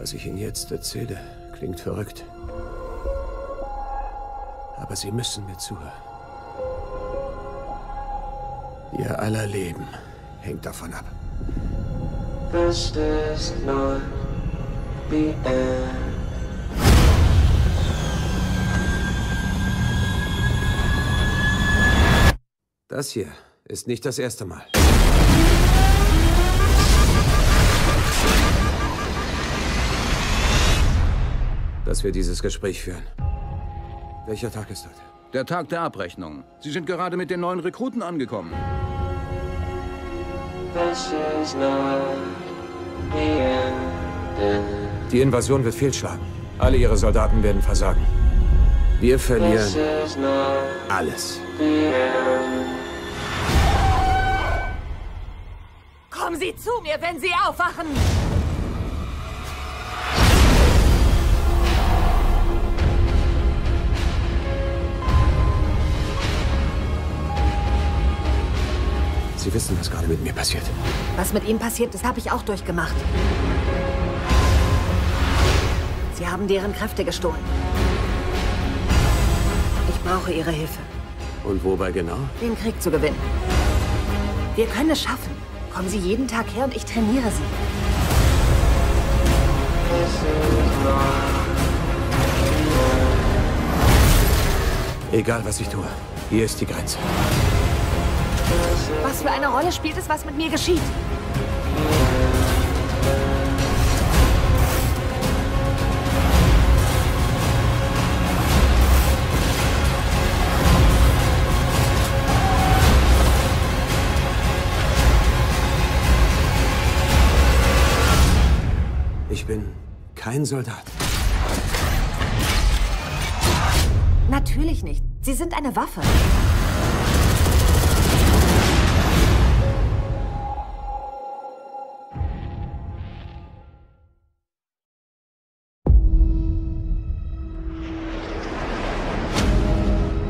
Was ich Ihnen jetzt erzähle, klingt verrückt. Aber Sie müssen mir zuhören. Ihr aller Leben hängt davon ab. This is not the end. Das hier ist nicht das erste Mal. Dass wir dieses Gespräch führen. Welcher Tag ist heute? Der Tag der Abrechnung. Sie sind gerade mit den neuen Rekruten angekommen. Die Invasion wird fehlschlagen. Alle ihre Soldaten werden versagen. Wir verlieren alles. Kommen Sie zu mir, wenn Sie aufwachen! Sie wissen, was gerade mit mir passiert. Was mit Ihnen passiert ist, habe ich auch durchgemacht. Sie haben deren Kräfte gestohlen. Ich brauche Ihre Hilfe. Und wobei genau? Den Krieg zu gewinnen. Wir können es schaffen. Kommen Sie jeden Tag her und ich trainiere Sie. Egal, was ich tue, hier ist die Grenze. Was für eine Rolle spielt es, was mit mir geschieht? Ich bin kein Soldat. Natürlich nicht. Sie sind eine Waffe.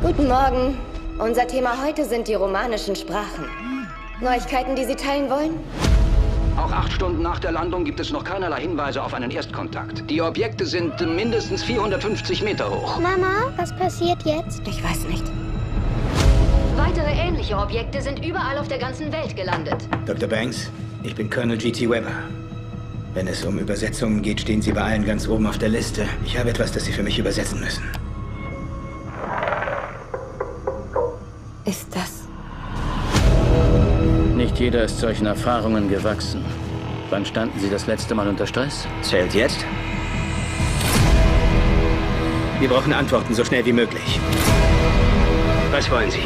Guten Morgen. Unser Thema heute sind die romanischen Sprachen. Neuigkeiten, die Sie teilen wollen? Auch 8 Stunden nach der Landung gibt es noch keinerlei Hinweise auf einen Erstkontakt. Die Objekte sind mindestens 450 Meter hoch. Mama, was passiert jetzt? Ich weiß nicht. Weitere ähnliche Objekte sind überall auf der ganzen Welt gelandet. Dr. Banks, ich bin Colonel G.T. Weber. Wenn es um Übersetzungen geht, stehen Sie bei allen ganz oben auf der Liste. Ich habe etwas, das Sie für mich übersetzen müssen. Ist das... Nicht jeder ist solchen Erfahrungen gewachsen. Wann standen Sie das letzte Mal unter Stress? Zählt jetzt? Wir brauchen Antworten so schnell wie möglich. Was wollen Sie?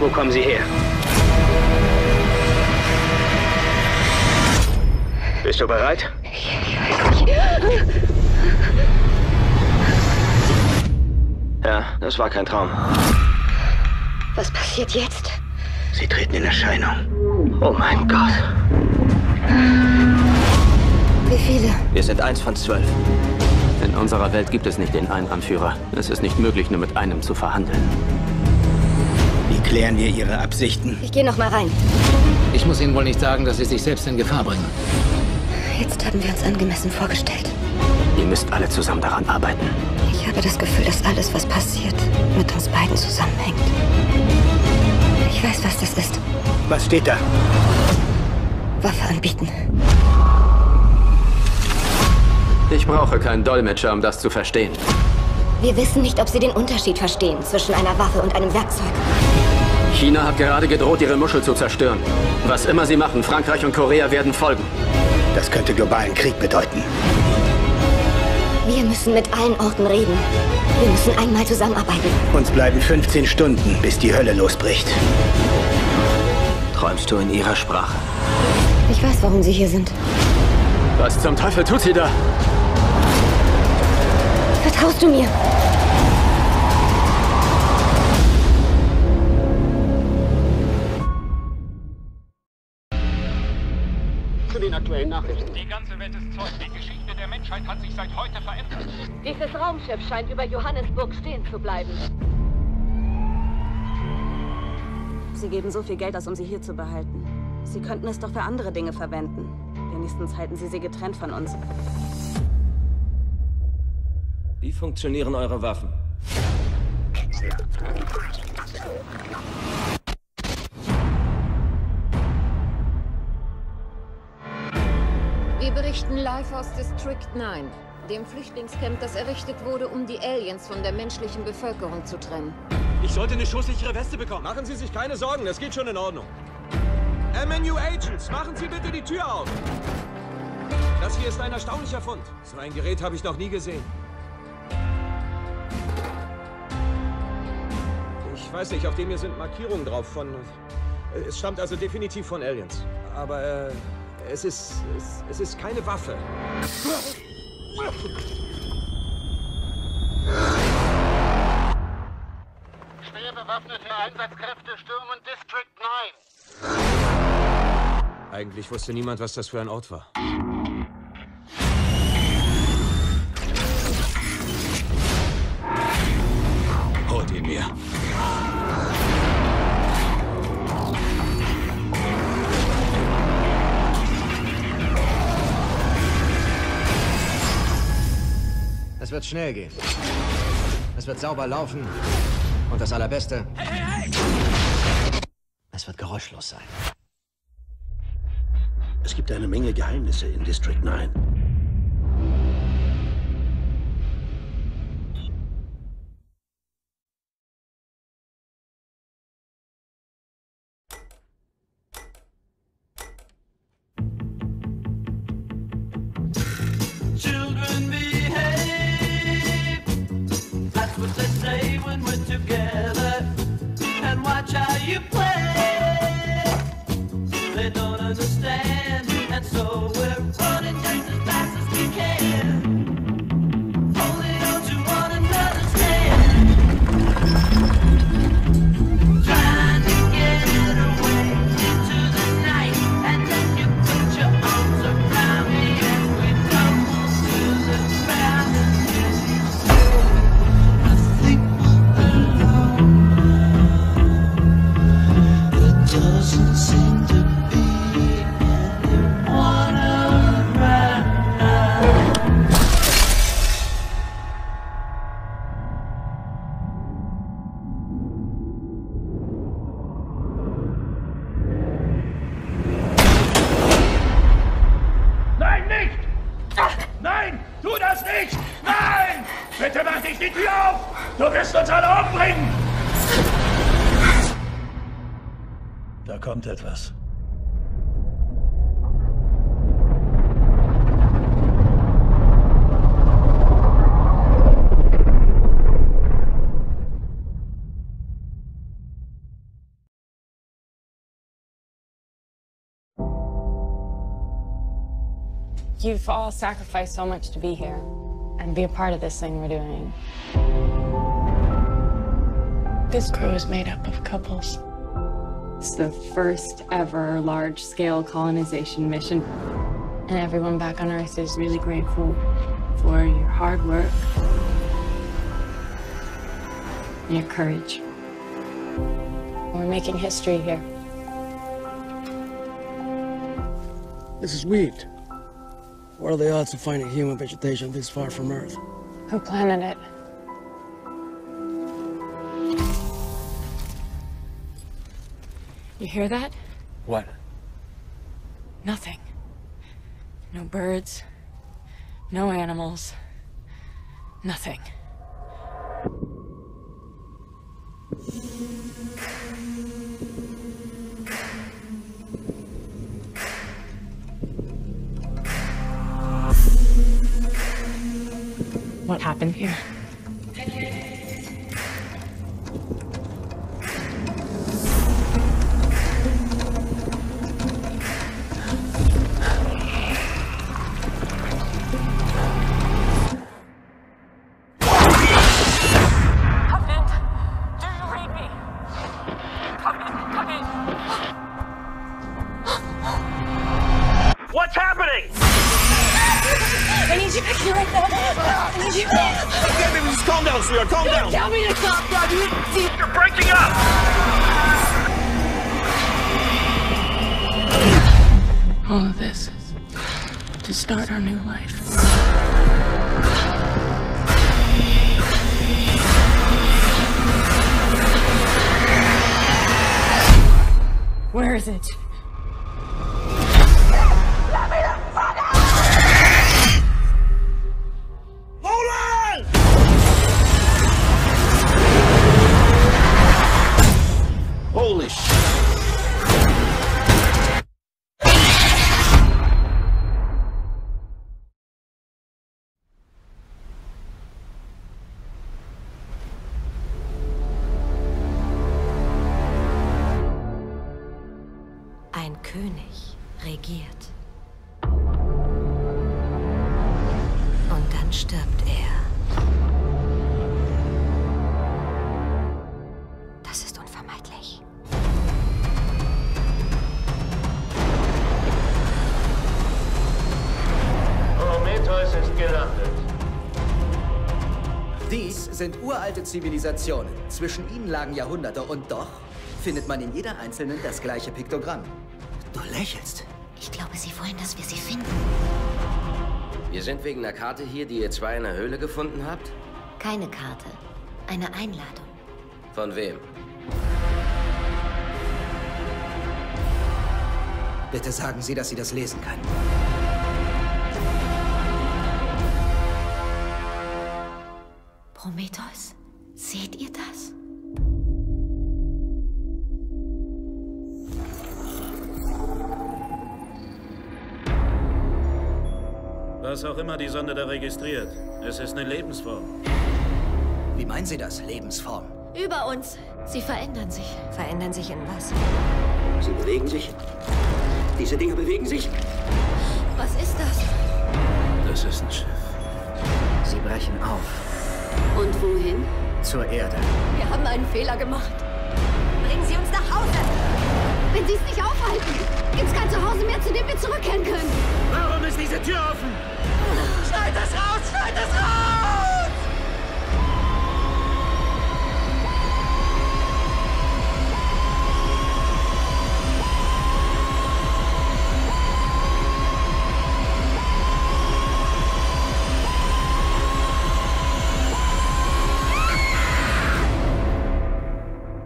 Wo kommen Sie her? Bist du bereit? Ja, das war kein Traum. Was passiert jetzt? Sie treten in Erscheinung. Oh mein Gott. Wie viele? Wir sind 1 von 12. In unserer Welt gibt es nicht den einen Anführer. Es ist nicht möglich, nur mit einem zu verhandeln. Wie klären wir Ihre Absichten? Ich gehe noch mal rein. Ich muss Ihnen wohl nicht sagen, dass Sie sich selbst in Gefahr bringen. Jetzt haben wir uns angemessen vorgestellt. Ihr müsst alle zusammen daran arbeiten. Ich habe das Gefühl, dass alles, was passiert, mit uns beiden zusammenhängt. Ich weiß, was das ist. Was steht da? Waffe anbieten. Ich brauche keinen Dolmetscher, um das zu verstehen. Wir wissen nicht, ob Sie den Unterschied verstehen zwischen einer Waffe und einem Werkzeug. China hat gerade gedroht, ihre Muschel zu zerstören. Was immer sie machen, Frankreich und Korea werden folgen. Das könnte globalen Krieg bedeuten. Wir müssen mit allen Orten reden. Wir müssen einmal zusammenarbeiten. Uns bleiben 15 Stunden, bis die Hölle losbricht. Träumst du in ihrer Sprache? Ich weiß, warum Sie hier sind. Was zum Teufel tut sie da? Vertraust du mir? Zu den aktuellen Nachrichten. Die ganze Welt ist Zeug. Die Geschichte der Menschheit hat sich seit heute verändert. Dieses Raumschiff scheint über Johannesburg stehen zu bleiben. Sie geben so viel Geld aus, um sie hier zu behalten. Sie könnten es doch für andere Dinge verwenden. Wenigstens halten Sie sie getrennt von uns. Wie funktionieren eure Waffen? Wir berichten live aus District 9, dem Flüchtlingscamp, das errichtet wurde, um die Aliens von der menschlichen Bevölkerung zu trennen. Ich sollte eine schusssichere Weste bekommen. Machen Sie sich keine Sorgen, das geht schon in Ordnung. MNU Agents, machen Sie bitte die Tür auf! Das hier ist ein erstaunlicher Fund. So ein Gerät habe ich noch nie gesehen. Ich weiß nicht, auf dem hier sind Markierungen drauf von... Es stammt also definitiv von Aliens. Aber es ist keine Waffe. Schwer bewaffnete Einsatzkräfte stürmen District 9. Eigentlich wusste niemand, was das für ein Ort war. Holt ihn mir. Es wird schnell gehen. Es wird sauber laufen. Und das Allerbeste... Hey! Es wird geräuschlos sein. Es gibt eine Menge Geheimnisse in District 9. Etwas. You've all sacrificed so much to be here and be a part of this thing we're doing. This crew is made up of couples. It's the first ever large-scale colonization mission. And everyone back on Earth is really grateful for your hard work, and your courage. We're making history here. This is weed. What are the odds of finding human vegetation this far from Earth? Who planted it? You hear that? What? Nothing. No birds. No animals. Nothing. What happened here? To start our new life. is it? Let me the fuck out! Hold on! Holy shit! König regiert. Und dann stirbt er. Das ist unvermeidlich. Prometheus ist gelandet. Dies sind uralte Zivilisationen. Zwischen ihnen lagen Jahrhunderte und doch findet man in jeder einzelnen das gleiche Piktogramm. Du lächelst. Ich glaube, sie wollen, dass wir sie finden. Wir sind wegen einer Karte hier, die ihr zwei in der Höhle gefunden habt? Keine Karte. Eine Einladung. Von wem? Bitte sagen Sie, dass sie das lesen kann. Prometheus, seht ihr das? Was auch immer die Sonde da registriert. Es ist eine Lebensform. Wie meinen Sie das, Lebensform? Über uns. Sie verändern sich. Verändern sich in was? Sie bewegen sich. Diese Dinger bewegen sich. Was ist das? Das ist ein Schiff. Sie brechen auf. Und wohin? Zur Erde. Wir haben einen Fehler gemacht. Bringen Sie uns nach Hause. Wenn Sie es nicht aufhalten, gibt's kein Zuhause mehr, zu dem wir zurückkehren können. Warum ist diese Tür offen? Schneid das raus! Schneid das raus!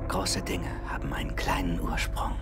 Große Dinge haben einen kleinen Ursprung.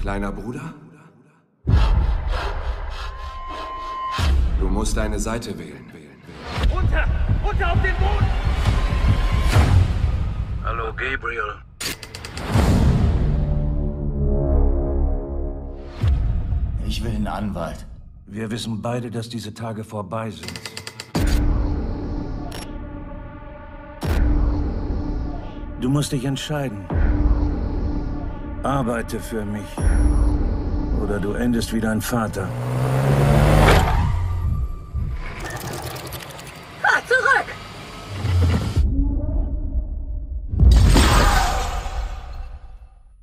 Kleiner Bruder? Du musst deine Seite wählen. Runter! Runter auf den Boden! Hallo, Gabriel. Ich will einen Anwalt. Wir wissen beide, dass diese Tage vorbei sind. Du musst dich entscheiden. Arbeite für mich. Oder du endest wie dein Vater. Fahr zurück!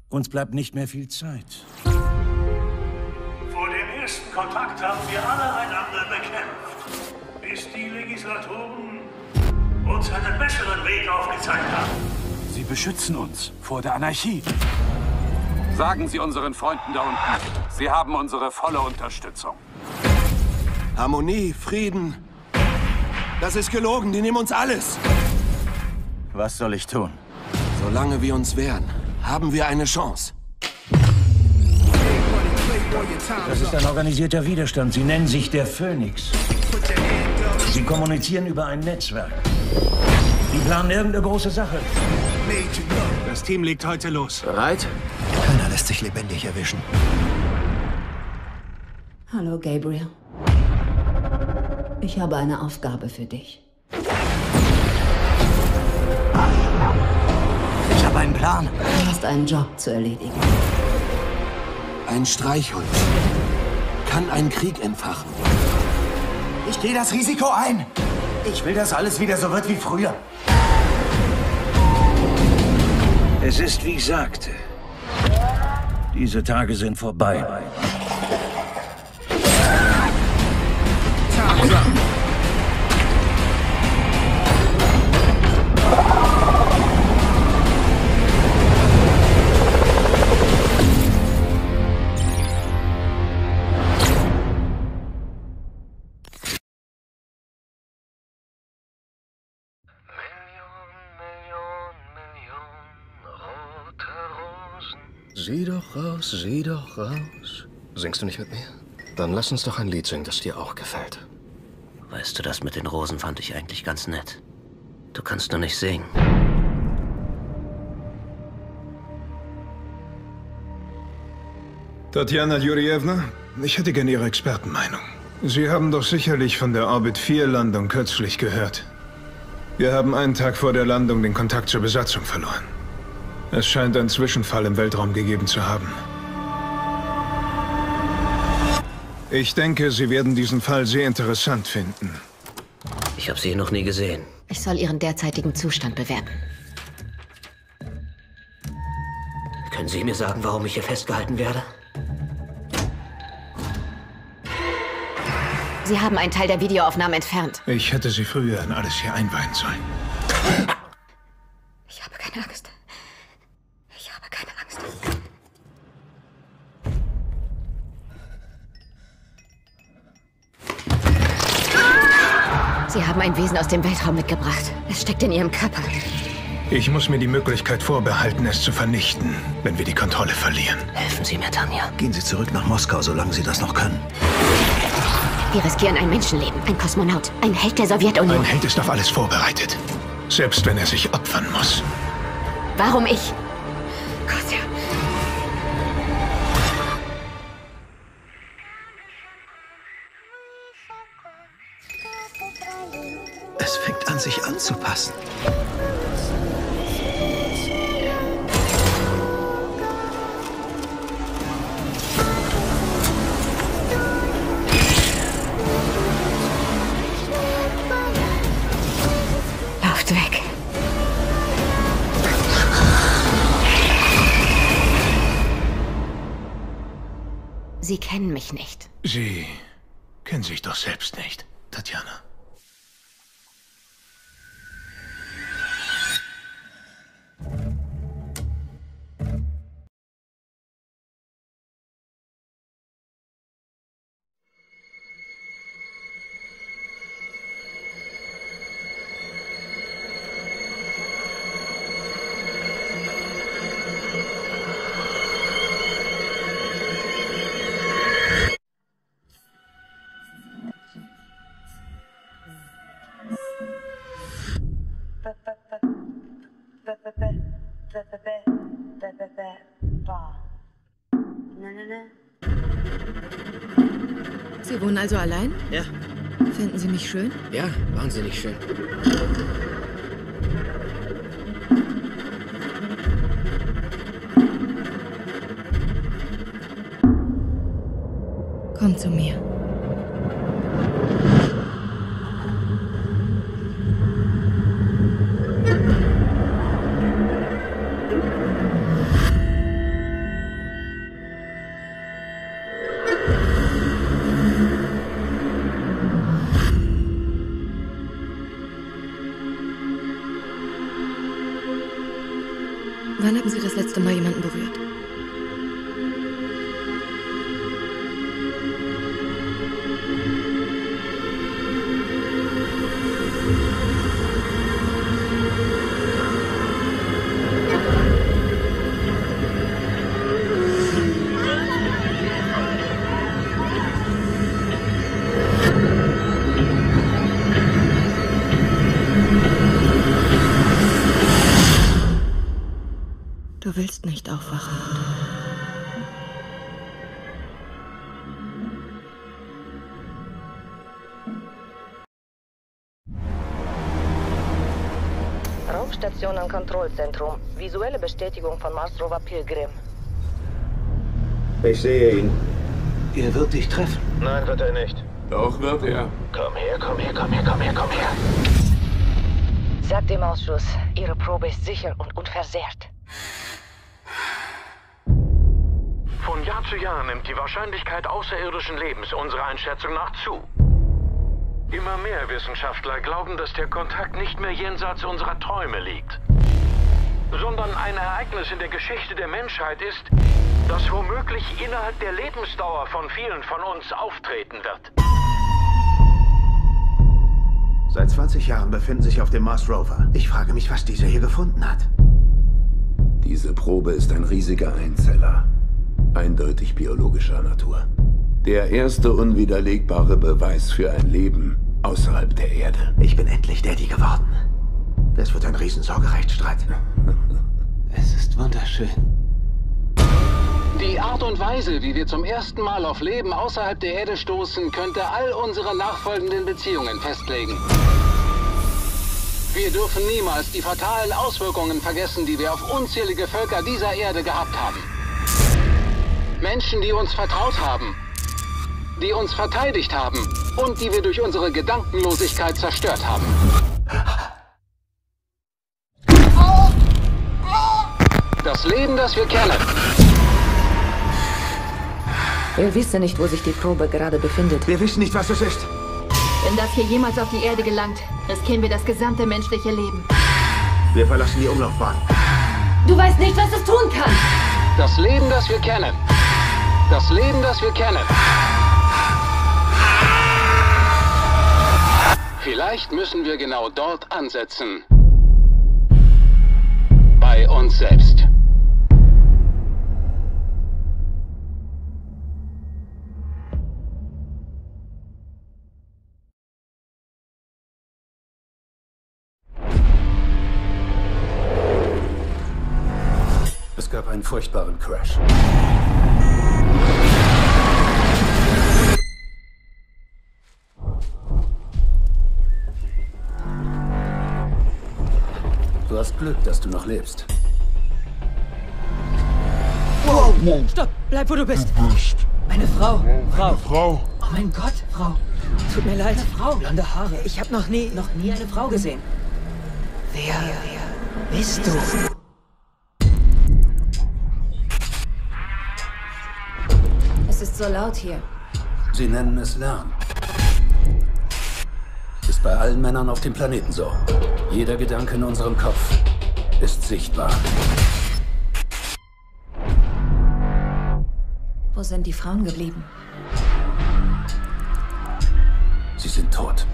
Uns bleibt nicht mehr viel Zeit. Vor dem ersten Kontakt haben wir alle einander bekämpft. Bis die Legislatoren uns einen besseren Weg aufgezeigt haben. Sie beschützen uns vor der Anarchie. Sagen Sie unseren Freunden da unten, sie haben unsere volle Unterstützung. Harmonie, Frieden. Das ist gelogen, die nehmen uns alles. Was soll ich tun? Solange wir uns wehren, haben wir eine Chance. Das ist ein organisierter Widerstand. Sie nennen sich der Phönix. Sie kommunizieren über ein Netzwerk. Die planen irgendeine große Sache. Das Team legt heute los. Bereit? Keiner lässt sich lebendig erwischen. Hallo, Gabriel. Ich habe eine Aufgabe für dich. Ich habe einen Plan. Du hast einen Job zu erledigen. Ein Streichholz kann einen Krieg entfachen. Ich gehe das Risiko ein. Ich will, dass alles wieder so wird wie früher. Es ist, wie ich sagte. Diese Tage sind vorbei. Sieh doch raus, sieh doch raus. Singst du nicht mit mir? Dann lass uns doch ein Lied singen, das dir auch gefällt. Weißt du, das mit den Rosen fand ich eigentlich ganz nett. Du kannst nur nicht singen. Tatjana Jurjewna, ich hätte gerne Ihre Expertenmeinung. Sie haben doch sicherlich von der Orbit-4-Landung kürzlich gehört. Wir haben einen Tag vor der Landung den Kontakt zur Besatzung verloren. Es scheint einen Zwischenfall im Weltraum gegeben zu haben. Ich denke, Sie werden diesen Fall sehr interessant finden. Ich habe Sie noch nie gesehen. Ich soll Ihren derzeitigen Zustand bewerten. Können Sie mir sagen, warum ich hier festgehalten werde? Sie haben einen Teil der Videoaufnahmen entfernt. Ich hätte Sie früher in alles hier einweihen sollen. Ich habe keine Angst. Sie haben ein Wesen aus dem Weltraum mitgebracht. Es steckt in Ihrem Körper. Ich muss mir die Möglichkeit vorbehalten, es zu vernichten, wenn wir die Kontrolle verlieren. Helfen Sie mir, Tanja. Gehen Sie zurück nach Moskau, solange Sie das noch können. Wir riskieren ein Menschenleben, ein Kosmonaut, ein Held der Sowjetunion. Ein Held ist auf alles vorbereitet. Selbst wenn er sich opfern muss. Warum ich? Kostja. Es fängt an, sich anzupassen. Lauft weg. Sie kennen mich nicht. Sie kennen sich doch selbst nicht, Tatjana. Sie wohnen also allein? Ja. Finden Sie mich schön? Ja, wahnsinnig schön. Komm zu mir. Wann haben Sie das letzte Mal jemanden berührt? Du willst nicht aufwachen. Raumstation und Kontrollzentrum. Visuelle Bestätigung von Marsrover Pilgrim. Ich sehe ihn. Er wird dich treffen. Nein, wird er nicht. Doch, wird er. Komm her, komm her, komm her, komm her, komm her. Sag dem Ausschuss, Ihre Probe ist sicher und unversehrt. Von Jahr zu Jahr nimmt die Wahrscheinlichkeit außerirdischen Lebens unserer Einschätzung nach zu. Immer mehr Wissenschaftler glauben, dass der Kontakt nicht mehr jenseits unserer Träume liegt, sondern ein Ereignis in der Geschichte der Menschheit ist, das womöglich innerhalb der Lebensdauer von vielen von uns auftreten wird. Seit 20 Jahren befinden sich auf dem Mars Rover. Ich frage mich, was dieser hier gefunden hat. Diese Probe ist ein riesiger Einzeller, eindeutig biologischer Natur. Der erste unwiderlegbare Beweis für ein Leben außerhalb der Erde. Ich bin endlich Daddy geworden. Das wird ein Riesensorgerechtsstreit. Es ist wunderschön. Die Art und Weise, wie wir zum ersten Mal auf Leben außerhalb der Erde stoßen, könnte all unsere nachfolgenden Beziehungen festlegen. Wir dürfen niemals die fatalen Auswirkungen vergessen, die wir auf unzählige Völker dieser Erde gehabt haben. Menschen, die uns vertraut haben, die uns verteidigt haben und die wir durch unsere Gedankenlosigkeit zerstört haben. Das Leben, das wir kennen. Wir wissen nicht, wo sich die Probe gerade befindet. Wir wissen nicht, was es ist. Wenn das hier jemals auf die Erde gelangt, riskieren wir das gesamte menschliche Leben. Wir verlassen die Umlaufbahn. Du weißt nicht, was es tun kann. Das Leben, das wir kennen. Das Leben, das wir kennen. Vielleicht müssen wir genau dort ansetzen. Bei uns selbst. Es gab einen furchtbaren Crash. Du hast Glück, dass du noch lebst. Wow! Stopp! Bleib, wo du bist! Meine Frau! Frau! Oh mein Gott, Frau! Tut mir leid. Eine Frau! Blonde Haare. Ich habe noch nie eine Frau gesehen. Wer bist du? Es ist so laut hier. Sie nennen es Lärm. Ist bei allen Männern auf dem Planeten so. Jeder Gedanke in unserem Kopf ist sichtbar. Wo sind die Frauen geblieben? Sie sind tot.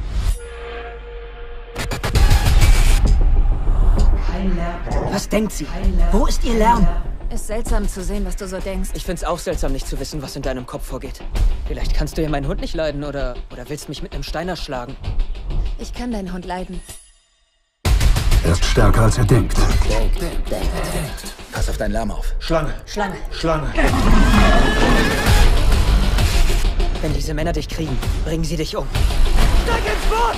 Kein Lärm. Was denkt sie? Wo ist ihr Lärm? Ist seltsam zu sehen, was du so denkst. Ich find's auch seltsam, nicht zu wissen, was in deinem Kopf vorgeht. Vielleicht kannst du ja meinen Hund nicht leiden oder willst mich mit einem Stein erschlagen. Ich kann deinen Hund leiden. Er ist stärker, als er denkt. Pass auf deinen Lärm auf. Schlange. Schlange. Schlange. Wenn diese Männer dich kriegen, bringen sie dich um. Steig ins Boot!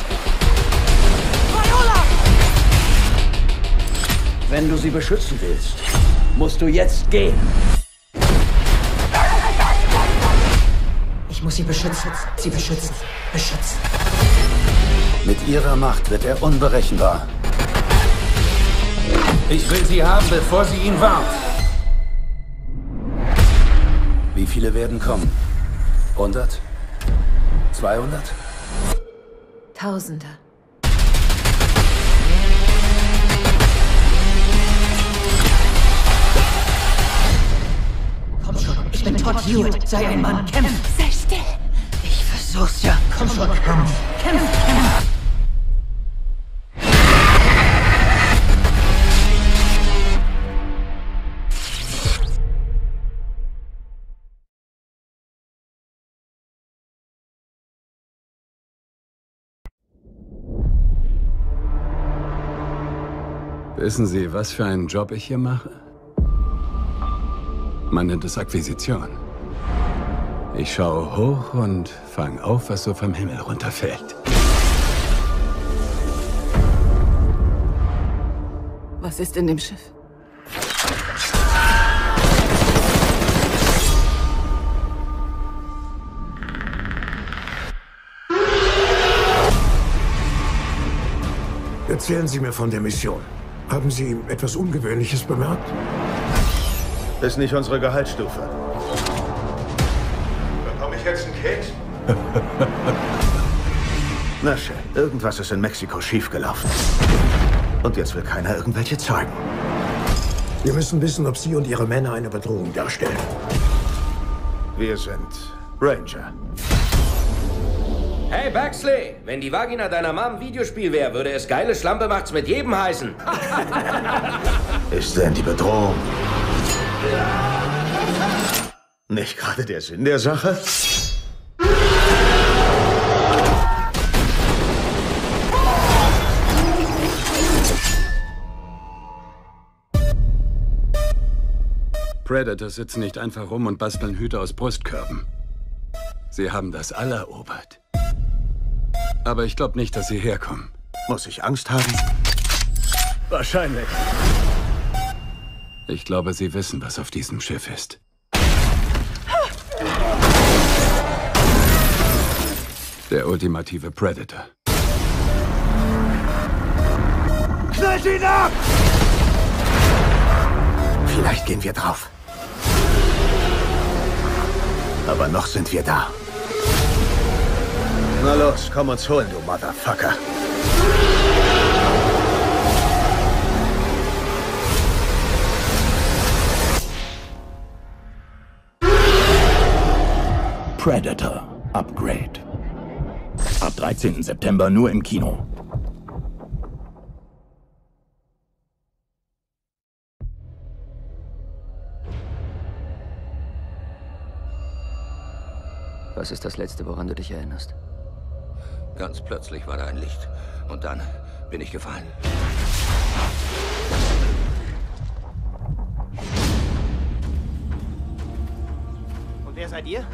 Viola! Wenn du sie beschützen willst, musst du jetzt gehen. Ich muss sie beschützen. Sie beschützen. Beschützen. Mit ihrer Macht wird er unberechenbar. Ich will sie haben, bevor sie ihn warnt. Wie viele werden kommen? 100? 200? Tausende. Komm schon, ich bin Todd Hewitt. Sei ein Mann, kämpf! Sei still! Ich versuch's ja. Komm schon, kämpf! Kämpf! Kämpf! Wissen Sie, was für einen Job ich hier mache? Man nennt es Akquisition. Ich schaue hoch und fange auf, was so vom Himmel runterfällt. Was ist in dem Schiff? Erzählen Sie mir von der Mission. Haben Sie etwas Ungewöhnliches bemerkt? Ist nicht unsere Gehaltsstufe. Bekomme ich jetzt ein Kind? Na schön, irgendwas ist in Mexiko schiefgelaufen. Und jetzt will keiner irgendwelche Zeugen. Wir müssen wissen, ob Sie und Ihre Männer eine Bedrohung darstellen. Wir sind Ranger. Hey Baxley, wenn die Vagina deiner Mom ein Videospiel wäre, würde es geile Schlampe macht's mit jedem heißen. Ist denn die Bedrohung nicht gerade der Sinn der Sache? Predators sitzen nicht einfach rum und basteln Hüte aus Brustkörben. Sie haben das all erobert. Aber ich glaube nicht, dass sie herkommen. Muss ich Angst haben? Wahrscheinlich. Ich glaube, sie wissen, was auf diesem Schiff ist. Der ultimative Predator. Knallt ihn ab! Vielleicht gehen wir drauf. Aber noch sind wir da. Na los, komm uns holen, du Motherfucker. Predator Upgrade. Ab 13. September nur im Kino. Was ist das Letzte, woran du dich erinnerst? Ganz plötzlich war da ein Licht. Und dann bin ich gefallen. Und wer seid ihr?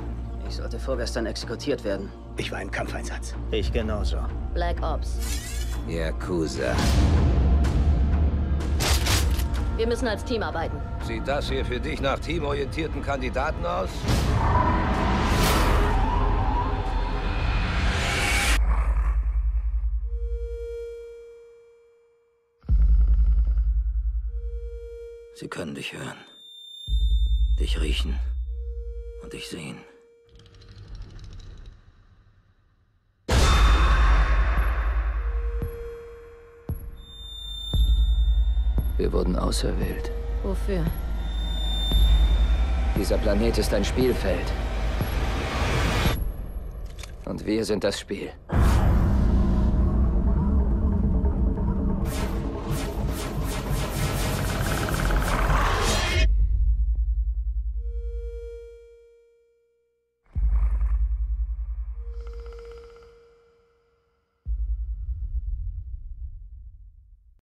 Ich sollte vorgestern exekutiert werden. Ich war im Kampfeinsatz. Ich genauso. Black Ops. Yakuza. Wir müssen als Team arbeiten. Sieht das hier für dich nach teamorientierten Kandidaten aus? Sie können dich hören, dich riechen und dich sehen. Wir wurden auserwählt. Wofür? Dieser Planet ist ein Spielfeld. Und wir sind das Spiel.